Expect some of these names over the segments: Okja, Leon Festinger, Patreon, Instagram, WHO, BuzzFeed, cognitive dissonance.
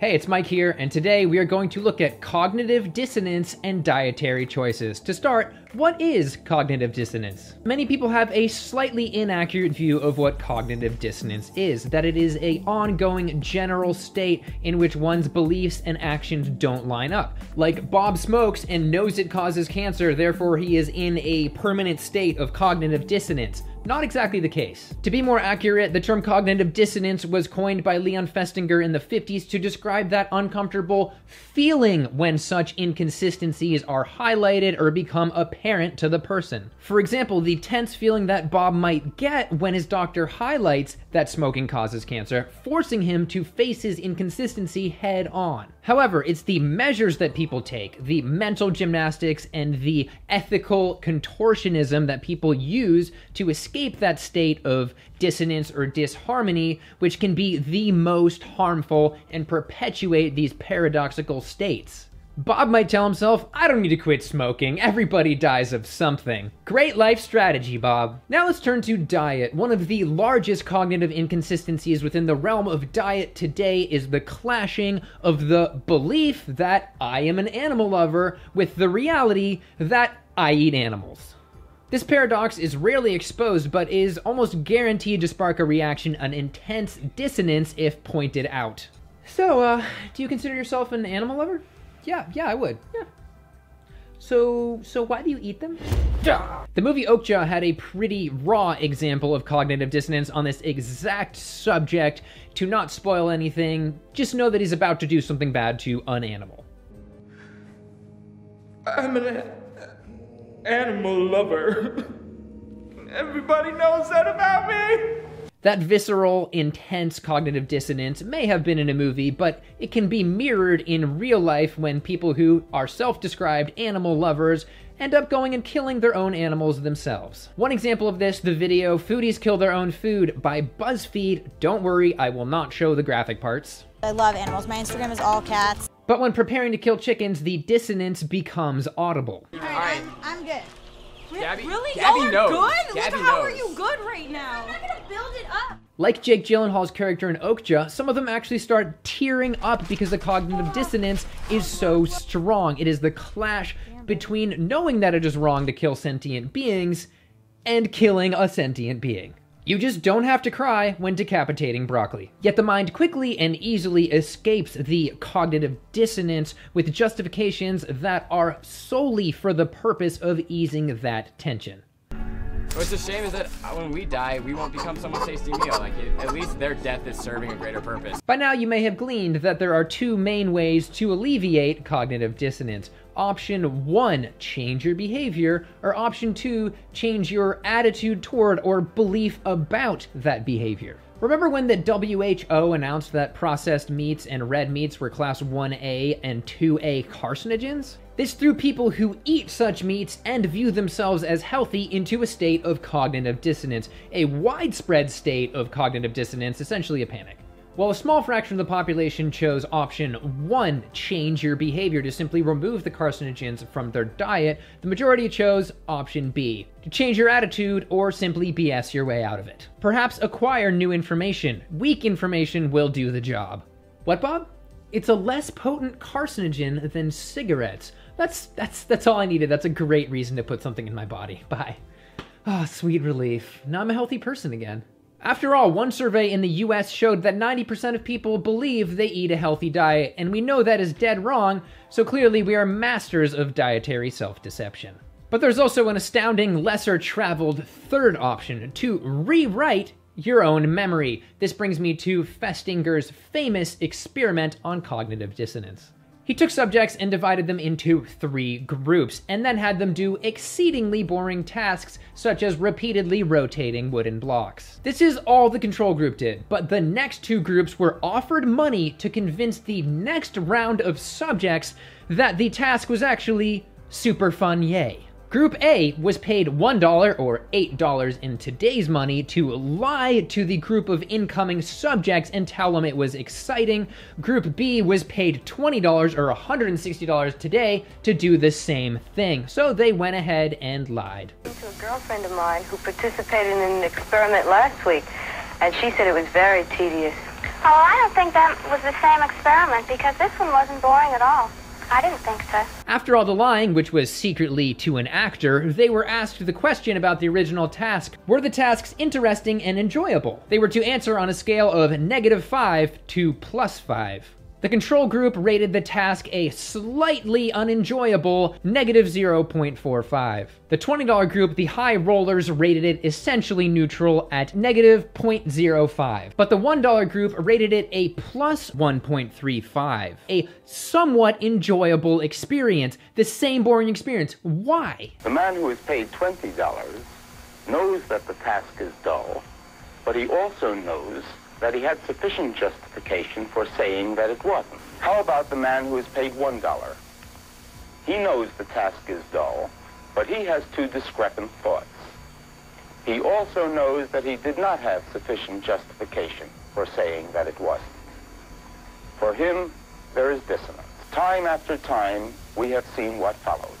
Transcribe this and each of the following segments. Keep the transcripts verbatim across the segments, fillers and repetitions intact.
Hey, it's Mike here, and today we are going to look at cognitive dissonance and dietary choices. To start, what is cognitive dissonance? Many people have a slightly inaccurate view of what cognitive dissonance is, that it is an ongoing general state in which one's beliefs and actions don't line up. Like Bob smokes and knows it causes cancer, therefore he is in a permanent state of cognitive dissonance. Not exactly the case. To be more accurate, the term cognitive dissonance was coined by Leon Festinger in the fifties to describe that uncomfortable feeling when such inconsistencies are highlighted or become apparent to the person. For example, the tense feeling that Bob might get when his doctor highlights that smoking causes cancer, forcing him to face his inconsistency head on. However, it's the measures that people take, the mental gymnastics and the ethical contortionism that people use to escape that state of dissonance or disharmony, which can be the most harmful and perpetuate these paradoxical states. Bob might tell himself, I don't need to quit smoking, everybody dies of something. Great life strategy, Bob. Now let's turn to diet. One of the largest cognitive inconsistencies within the realm of diet today is the clashing of the belief that I am an animal lover with the reality that I eat animals. This paradox is rarely exposed, but is almost guaranteed to spark a reaction, an intense dissonance if pointed out. So, uh, do you consider yourself an animal lover? Yeah, yeah, I would. Yeah. So, so why do you eat them? The movie Okja had a pretty raw example of cognitive dissonance on this exact subject. To not spoil anything, just know that he's about to do something bad to an animal. I'm an animal. Animal lover. Everybody knows that about me. That visceral, intense cognitive dissonance may have been in a movie, but it can be mirrored in real life when people who are self-described animal lovers end up going and killing their own animals themselves. One example of this, the video Foodies Kill Their Own Food by BuzzFeed. Don't worry, I will not show the graphic parts. I love animals. My Instagram is all cats. But when preparing to kill chickens, the dissonance becomes audible. All right, all right. I'm, I'm good. Gabby, really? Gabby Y'all are knows. good? Gabby Look, how knows. are you good right now? I'm not gonna build it up. Like Jake Gyllenhaal's character in Okja, some of them actually start tearing up because the cognitive dissonance is so strong. It is the clash between knowing that it is wrong to kill sentient beings and killing a sentient being. You just don't have to cry when decapitating broccoli. Yet the mind quickly and easily escapes the cognitive dissonance with justifications that are solely for the purpose of easing that tension. What's a shame is that when we die, we won't become someone's tasty meal. Like, at least their death is serving a greater purpose. By now you may have gleaned that there are two main ways to alleviate cognitive dissonance. Option one, change your behavior, or option two, change your attitude toward or belief about that behavior. Remember when the W H O announced that processed meats and red meats were class one A and two A carcinogens? This threw people who eat such meats and view themselves as healthy into a state of cognitive dissonance, a widespread state of cognitive dissonance, essentially a panic. While a small fraction of the population chose option one, change your behavior to simply remove the carcinogens from their diet, the majority chose option B, to change your attitude or simply B S your way out of it. Perhaps acquire new information. Weak information will do the job. What, Bob? It's a less potent carcinogen than cigarettes. That's, that's, that's all I needed. That's a great reason to put something in my body. Bye. Ah, sweet relief. Now I'm a healthy person again. After all, one survey in the U S showed that ninety percent of people believe they eat a healthy diet, and we know that is dead wrong, so clearly we are masters of dietary self-deception. But there's also an astounding, lesser-traveled third option, to rewrite your own memory. This brings me to Festinger's famous experiment on cognitive dissonance. He took subjects and divided them into three groups, and then had them do exceedingly boring tasks, such as repeatedly rotating wooden blocks. This is all the control group did, but the next two groups were offered money to convince the next round of subjects that the task was actually super fun, yay. Group A was paid one dollar or eight dollars in today's money to lie to the group of incoming subjects and tell them it was exciting. Group B was paid twenty dollars or one hundred sixty dollars today to do the same thing. So they went ahead and lied. To a girlfriend of mine who participated in an experiment last week, and she said it was very tedious. Oh, I don't think that was the same experiment, because this one wasn't boring at all. I didn't think so. After all the lying, which was secretly to an actor, they were asked the question about the original task. Were the tasks interesting and enjoyable? They were to answer on a scale of negative five to plus five. The control group rated the task a slightly unenjoyable negative zero point four five. The twenty dollar group, the high rollers, rated it essentially neutral at negative zero point zero five. But the one dollar group rated it a plus one point three five. A somewhat enjoyable experience, the same boring experience. Why? The man who is paid twenty dollars knows that the task is dull, but he also knows that he had sufficient justification for saying that it wasn't. How about the man who is paid one dollar? He knows the task is dull, but he has two discrepant thoughts. He also knows that he did not have sufficient justification for saying that it wasn't. For him, there is dissonance. Time after time, we have seen what follows.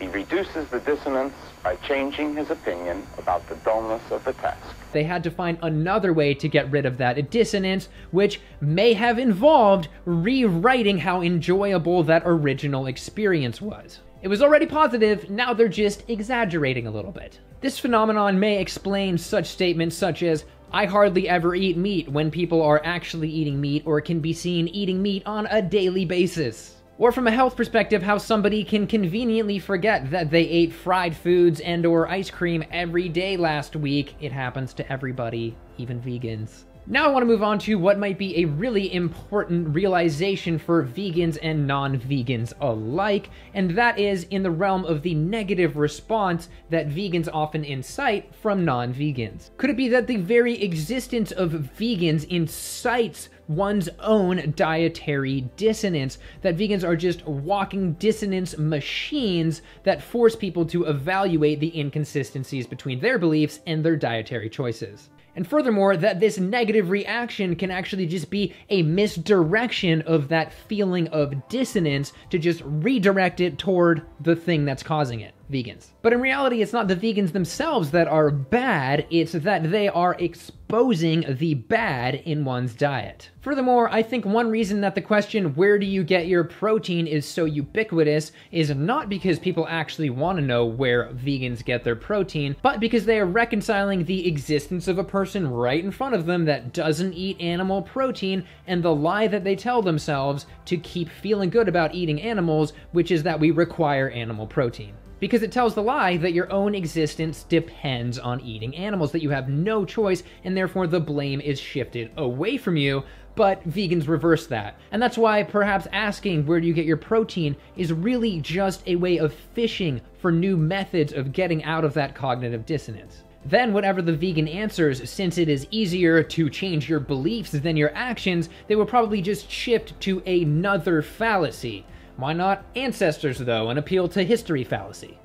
He reduces the dissonance by changing his opinion about the dullness of the task. They had to find another way to get rid of that dissonance, which may have involved rewriting how enjoyable that original experience was. It was already positive, now they're just exaggerating a little bit. This phenomenon may explain such statements such as, "I hardly ever eat meat," when people are actually eating meat or can be seen eating meat on a daily basis. Or from a health perspective, how somebody can conveniently forget that they ate fried foods and or ice cream every day last week. It happens to everybody, even vegans. Now I want to move on to what might be a really important realization for vegans and non-vegans alike, and that is in the realm of the negative response that vegans often incite from non-vegans. Could it be that the very existence of vegans incites one's own dietary dissonance, that vegans are just walking dissonance machines that force people to evaluate the inconsistencies between their beliefs and their dietary choices? And furthermore, that this negative reaction can actually just be a misdirection of that feeling of dissonance to just redirect it toward the thing that's causing it, vegans. But in reality, it's not the vegans themselves that are bad, it's that they are exposing the bad in one's diet. Furthermore, I think one reason that the question, "Where do you get your protein?" is so ubiquitous is not because people actually want to know where vegans get their protein, but because they are reconciling the existence of a person right in front of them that doesn't eat animal protein and the lie that they tell themselves to keep feeling good about eating animals, which is that we require animal protein. Because it tells the lie that your own existence depends on eating animals, that you have no choice, and therefore the blame is shifted away from you. But vegans reverse that. And that's why perhaps asking where do you get your protein is really just a way of fishing for new methods of getting out of that cognitive dissonance. Then whatever the vegan answers, since it is easier to change your beliefs than your actions, they will probably just shift to another fallacy. Why not ancestors, though, an appeal to history fallacy?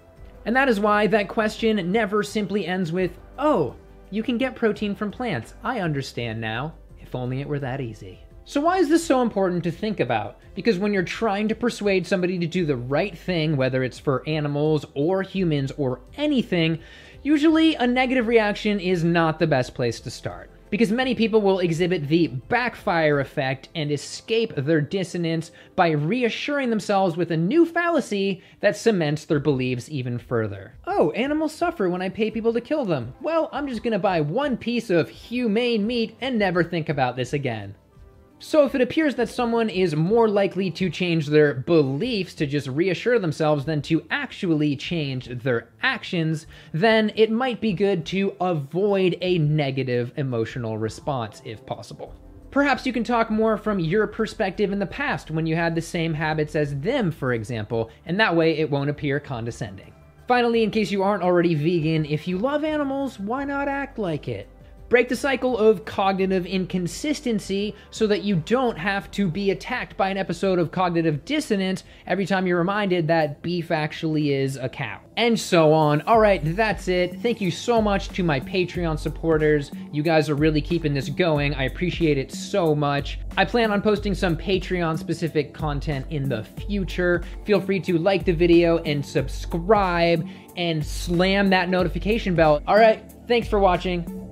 And that is why that question never simply ends with, "Oh, you can get protein from plants. I understand now. If only it were that easy." So why is this so important to think about? Because when you're trying to persuade somebody to do the right thing, whether it's for animals or humans or anything, usually a negative reaction is not the best place to start. Because many people will exhibit the backfire effect and escape their dissonance by reassuring themselves with a new fallacy that cements their beliefs even further. "Oh, animals suffer when I pay people to kill them. Well, I'm just gonna buy one piece of humane meat and never think about this again." So if it appears that someone is more likely to change their beliefs to just reassure themselves than to actually change their actions, then it might be good to avoid a negative emotional response if possible. Perhaps you can talk more from your perspective in the past when you had the same habits as them, for example, and that way it won't appear condescending. Finally, in case you aren't already vegan, if you love animals, why not act like it? Break the cycle of cognitive inconsistency so that you don't have to be attacked by an episode of cognitive dissonance every time you're reminded that beef actually is a cow. And so on. All right, that's it. Thank you so much to my Patreon supporters. You guys are really keeping this going. I appreciate it so much. I plan on posting some Patreon-specific content in the future. Feel free to like the video and subscribe and slam that notification bell. All right, thanks for watching.